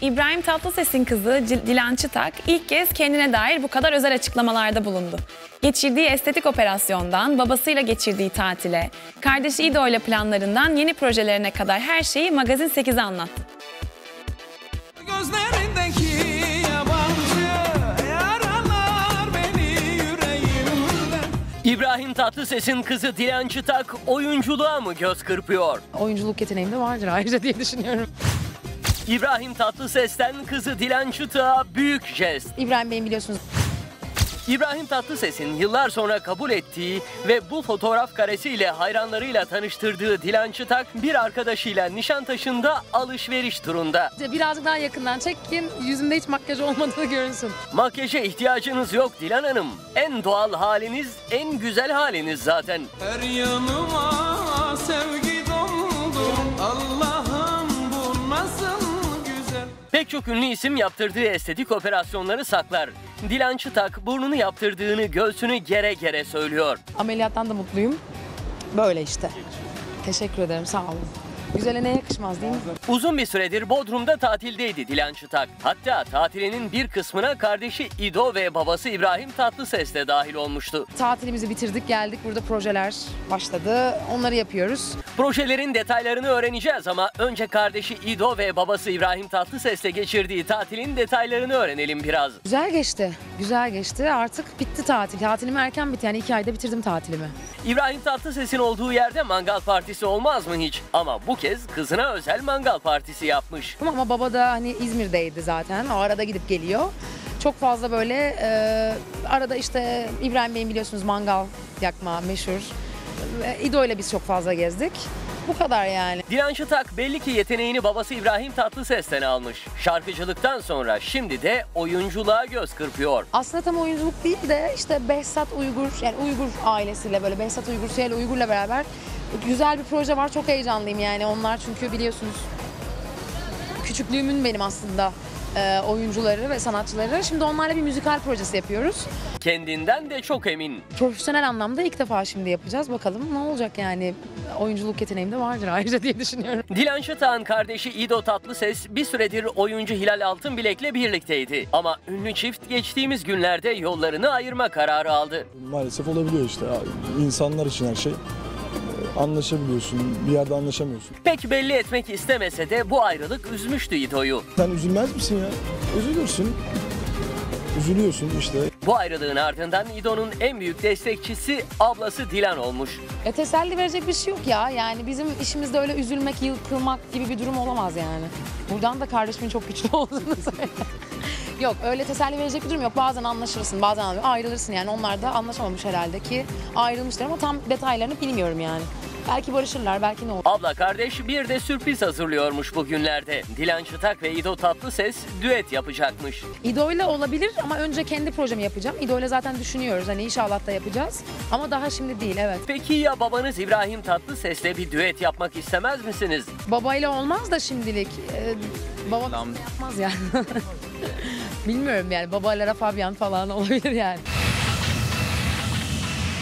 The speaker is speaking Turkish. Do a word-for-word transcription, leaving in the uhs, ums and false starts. İbrahim Tatlıses'in kızı Dilan Çıtak ilk kez kendine dair bu kadar özel açıklamalarda bulundu. Geçirdiği estetik operasyondan, babasıyla geçirdiği tatile, kardeşi İdo ile planlarından yeni projelerine kadar her şeyi Magazin sekize anlattı. İbrahim Tatlıses'in kızı Dilan Çıtak oyunculuğa mı göz kırpıyor? Oyunculuk yeteneğim de vardır ayrıca diye düşünüyorum. İbrahim Tatlıses'ten kızı Dilan Çıtak'a büyük jest. İbrahim Bey'im biliyorsunuz. İbrahim Tatlıses'in yıllar sonra kabul ettiği ve bu fotoğraf karesiyle hayranlarıyla tanıştırdığı Dilan Çıtak bir arkadaşıyla Nişantaşı'nda alışveriş turunda. Birazcık daha yakından çekin, yüzümde hiç makyaj olmadığı görünsün. Makyaja ihtiyacınız yok Dilan Hanım. En doğal haliniz, en güzel haliniz zaten. Her yanıma sevgi doldu, Allah'ım bu nasıl güzel. Pek çok ünlü isim yaptırdığı estetik operasyonları saklar. Dilan Çıtak burnunu yaptırdığını göğsünü gere gere söylüyor. Ameliyattan da mutluyum. Böyle işte. Teşekkür ederim, sağ olun. Güzele ne yakışmaz değil mi? Uzun bir süredir Bodrum'da tatildeydi Dilan Çıtak. Hatta tatilinin bir kısmına kardeşi İdo ve babası İbrahim Tatlıses de dahil olmuştu. Tatilimizi bitirdik, geldik. Burada projeler başladı. Onları yapıyoruz. Projelerin detaylarını öğreneceğiz ama önce kardeşi İdo ve babası İbrahim Tatlıses'le geçirdiği tatilin detaylarını öğrenelim biraz. Güzel geçti. Güzel geçti. Artık bitti tatil. Tatilim erken bitti. Yani iki ayda bitirdim tatilimi. İbrahim Tatlıses'in olduğu yerde mangal partisi olmaz mı hiç? Ama bu kez kızına özel mangal partisi yapmış. Ama baba da hani İzmir'deydi zaten. O arada gidip geliyor. Çok fazla böyle e, arada işte İbrahim Bey'in biliyorsunuz mangal yakma meşhur. İdo ile biz çok fazla gezdik. Bu kadar yani. Dilan Çıtak belli ki yeteneğini babası İbrahim Tatlıses'ten almış. Şarkıcılıktan sonra şimdi de oyunculuğa göz kırpıyor. Aslında tam oyunculuk değil de işte Behzat Uygur, yani Uygur ailesiyle böyle Behzat Uygur, Hilal Uygur'la beraber güzel bir proje var. Çok heyecanlıyım yani onlar çünkü biliyorsunuz küçüklüğümün benim aslında oyuncuları ve sanatçıları. Şimdi onlarla bir müzikal projesi yapıyoruz. Kendinden de çok emin. Profesyonel anlamda ilk defa şimdi yapacağız. Bakalım ne olacak yani. Oyunculuk yeteneğim de vardır ayrıca diye düşünüyorum. Dilan Çıtak'ın kardeşi İdo Tatlıses bir süredir oyuncu Hilal Altınbilek'le birlikteydi. Ama ünlü çift geçtiğimiz günlerde yollarını ayırma kararı aldı. Maalesef olabiliyor işte. İnsanlar için her şey. Anlaşabiliyorsun, bir yerde anlaşamıyorsun. Pek belli etmek istemese de bu ayrılık üzmüştü İdo'yu. Sen üzülmez misin ya? Üzülürsün. Üzülüyorsun işte. Bu ayrılığın ardından İdo'nun en büyük destekçisi ablası Dilan olmuş. E teselli verecek bir şey yok ya. Yani bizim işimizde öyle üzülmek, yıkılmak gibi bir durum olamaz yani. Buradan da kardeşimin çok güçlü olduğunu söyle. Yok öyle teselli verecek bir durum yok. Bazen anlaşırsın, bazen ayrılırsın yani. Onlar da anlaşamamış herhalde ki ayrılmışlar ama tam detaylarını bilmiyorum yani. Belki barışırlar, belki ne olur. Abla kardeş bir de sürpriz hazırlıyormuş bugünlerde. Dilan Çıtak ve İdo Tatlıses düet yapacakmış. İdo ile olabilir ama önce kendi projemi yapacağım. İdo ile zaten düşünüyoruz hani inşallah da yapacağız. Ama daha şimdi değil, evet. Peki ya babanız İbrahim Tatlıses'le bir düet yapmak istemez misiniz? Babayla olmaz da şimdilik. Ee, babam yapmaz yani. Bilmiyorum yani babalara Fabian falan olabilir yani.